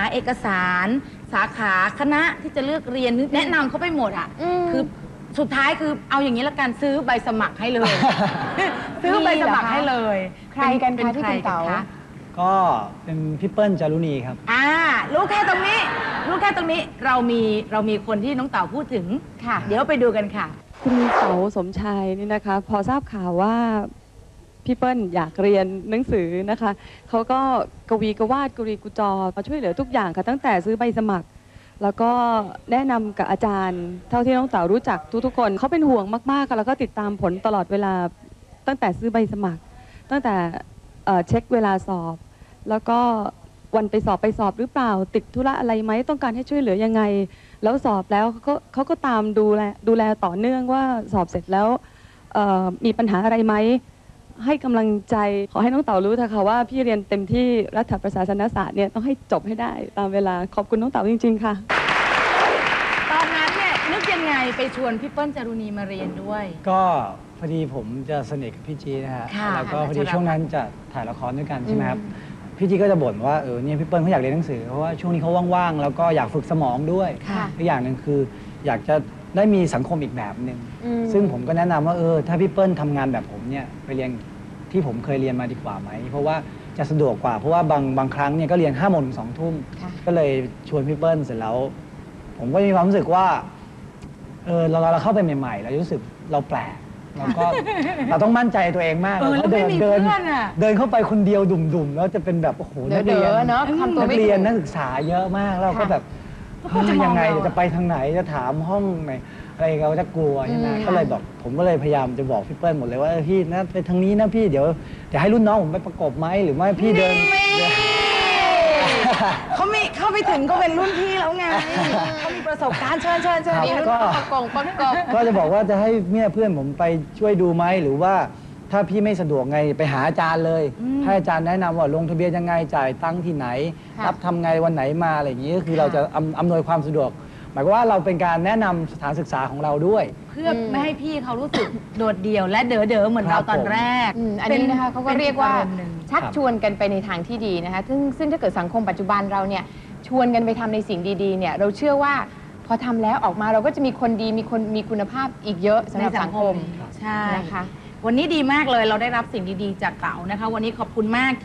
าเอกสารสาขาคณะที่จะเลือกเรียนแนะนำเขาไปหมดอ่ะคือสุดท้ายคือเอาอย่างนี้ละกันซื้อใบสมัครให้เลยซื้อใบสมัครให้เลยใครกันคะที่คุณเต๋าก็เป็นพี่เปิ้ลจารุณีครับรู้แค่ตรงนี้เรามีคนที่น้องเต๋าพูดถึงค่ะเดี๋ยวไปดูกันค่ะคุณเต๋าสมชัยนี่นะคะพอทราบข่าวว่าพี่เปิ้ลอยากเรียนหนังสือนะคะเขาก็กวีกวาดกุรีกุจอมาช่วยเหลือทุกอย่างค่ะตั้งแต่ซื้อใบสมัครแล้วก็แนะนำกับอาจารย์เท่าที่น้องเต๋ารู้จักทุกคนเขาเป็นห่วงมากๆค่ะแล้วก็ติดตามผลตลอดเวลาตั้งแต่ซื้อใบสมัครตั้งแต่เช็คเวลาสอบแล้วก็วันไปสอบหรือเปล่าติดธุระอะไรไหมต้องการให้ช่วยเหลือยังไงแล้วสอบแล้วเขาก็ตามดูแลต่อเนื่องว่าสอบเสร็จแล้วมีปัญหาอะไรไหมให้กำลังใจขอให้น้องเต๋ารู้เถอะค่ะว่าพี่เรียนเต็มที่รัฐประศาสนศาสตร์เนี่ยต้องให้จบให้ได้ตามเวลาขอบคุณน้องเต๋าจริงๆค่ะตอนนั้นเนี่ยนึกยังไงไปชวนพี่เปิ้ลจารุณีมาเรียนด้วยก็พอดีผมจะสนิทกับพี่จีนะฮะแล้วก็พอดีช่วงนั้นจะถ่ายละครด้วยกันใช่ไหมครับพี่จีก็จะบ่นว่าเนี่ยพี่เปิ้ลเขาอยากเรียนหนังสือเพราะว่าช่วงนี้เขาว่างๆแล้วก็อยากฝึกสมองด้วยอีกอย่างหนึ่งคืออยากจะได้มีสังคมอีกแบบหนึ่งซึ่งผมก็แนะนำว่าถ้าพี่เปิ้ลทำงานแบบผมเนี่ยไปเรียนที่ผมเคยเรียนมาดีกว่าไหมเพราะว่าจะสะดวกกว่าเพราะว่าบางครั้งเนี่ยก็เรียน5 โมงถึง 2 ทุ่มก็เลยชวนพี่เปิ้ลเสร็จแล้วผมก็มีความรู้สึกว่าเราเข้าไปใหม่ๆเรารู้สึกเราแปลกแล้วก็เราต้องมั่นใจตัวเองมากเราเดินเข้าไปคนเดียวดุ่มๆแล้วจะเป็นแบบโอ้โหนักเรียนนักศึกษาเยอะมากเราก็แบบยังไงจะไปทางไหนจะถามห้องไหนอะไรเราจะกลัวใช่ไหมก็เลยบอกผมก็เลยพยายามจะบอกพี่เปิ้ลหมดเลยว่าพี่นะไปทางนี้นะพี่เดี๋ยวให้รุ่นน้องผมไปประกบไหมหรือไม่พี่เดินเขาไม่เข้าไปถึงก็เป็นรุ่นพี่แล้วไงเขามีประสบการณ์เชิญมีรุ่นน้องประกบก็จะบอกว่าจะให้เพื่อนผมไปช่วยดูไหมหรือว่าถ้าพี่ไม่สะดวกไงไปหาอาจารย์เลยให้อาจารย์แนะนำว่าลงทะเบียนยังไงจ่ายตังค์ที่ไหนรับทำไงวันไหนมาอะไรอย่างนี้ก็คือเราจะอำนวยความสะดวกหมายความว่าเราเป็นการแนะนำสถานศึกษาของเราด้วยเพื่อไม่ให้พี่เขารู้สึกโดดเดี่ยวและเด๋อเหมือนเราตอนแรกอันนี้นะคะเขาก็เรียกว่าชักชวนกันไปในทางที่ดีนะคะซึ่งถ้าเกิดสังคมปัจจุบันเราเนี่ยชวนกันไปทำในสิ่งดีๆเนี่ยเราเชื่อว่าพอทำแล้วออกมาเราก็จะมีคนดีมีคุณภาพอีกเยอะในสังคมใช่นะคะวันนี้ดีมากเลยเราได้รับสิ่งดีๆจากเต๋านะคะวันนี้ขอบคุณมากที่